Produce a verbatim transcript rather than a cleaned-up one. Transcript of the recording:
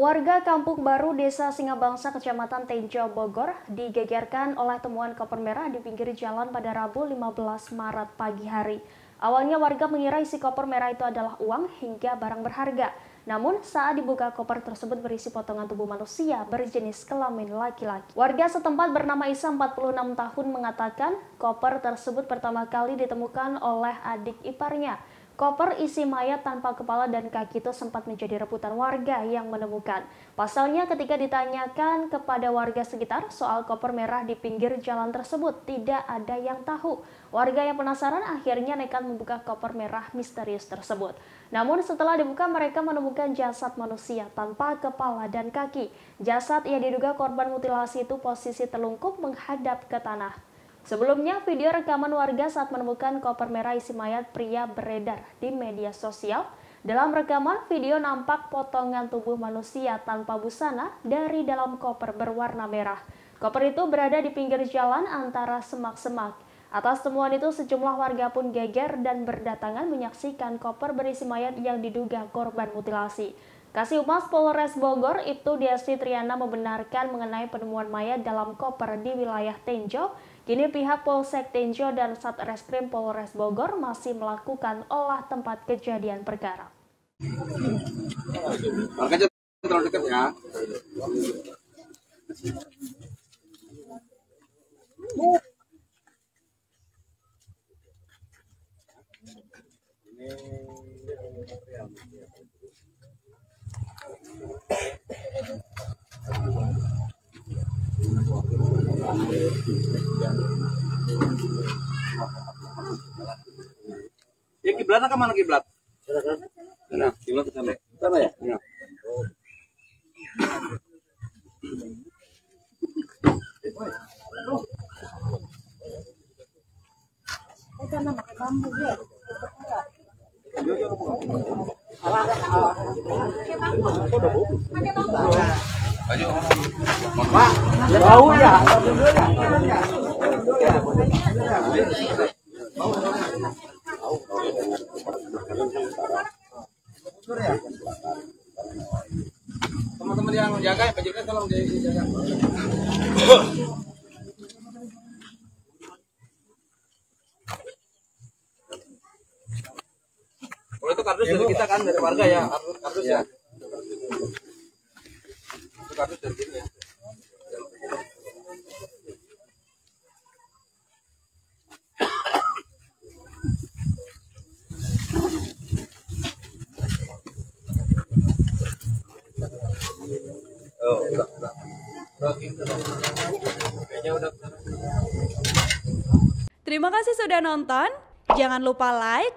Warga Kampung Baru Desa Singabangsa, Kecamatan Tenjo, Bogor digegerkan oleh temuan koper merah di pinggir jalan pada Rabu lima belas Maret pagi hari. Awalnya warga mengira isi koper merah itu adalah uang hingga barang berharga. Namun saat dibuka koper tersebut berisi potongan tubuh manusia berjenis kelamin laki-laki. Warga setempat bernama Isah empat puluh enam tahun mengatakan koper tersebut pertama kali ditemukan oleh adik iparnya. Koper isi mayat tanpa kepala dan kaki itu sempat menjadi rebutan warga yang menemukan. Pasalnya ketika ditanyakan kepada warga sekitar soal koper merah di pinggir jalan tersebut, tidak ada yang tahu. Warga yang penasaran akhirnya nekat membuka koper merah misterius tersebut. Namun setelah dibuka mereka menemukan jasad manusia tanpa kepala dan kaki. Jasad yang diduga korban mutilasi itu posisi telungkup menghadap ke tanah. Sebelumnya, video rekaman warga saat menemukan koper merah isi mayat pria beredar di media sosial. Dalam rekaman video nampak potongan tubuh manusia tanpa busana dari dalam koper berwarna merah. Koper itu berada di pinggir jalan antara semak-semak. Atas temuan itu sejumlah warga pun geger dan berdatangan menyaksikan koper berisi mayat yang diduga korban mutilasi. Kasi Humas Polres Bogor, Iptu Desi Triana membenarkan mengenai penemuan mayat dalam koper di wilayah Tenjo. Kini pihak Polsek Tenjo dan Satreskrim Polres Bogor masih melakukan olah tempat kejadian perkara. Ya kiblatnya kemana kiblat? Nah, kiblat ke sana. Sana ya? Ya. Sana pakai bambu ya. Ayo, Pak, tahu ya. Teman-teman yang menjaga, penjaga tolong dijaga. Kalau itu kardus dari kita kan, dari warga ya, kardus, kardus ya. Kardus dari kita ya. Oh, enggak, enggak. Terima kasih sudah nonton. Jangan lupa like,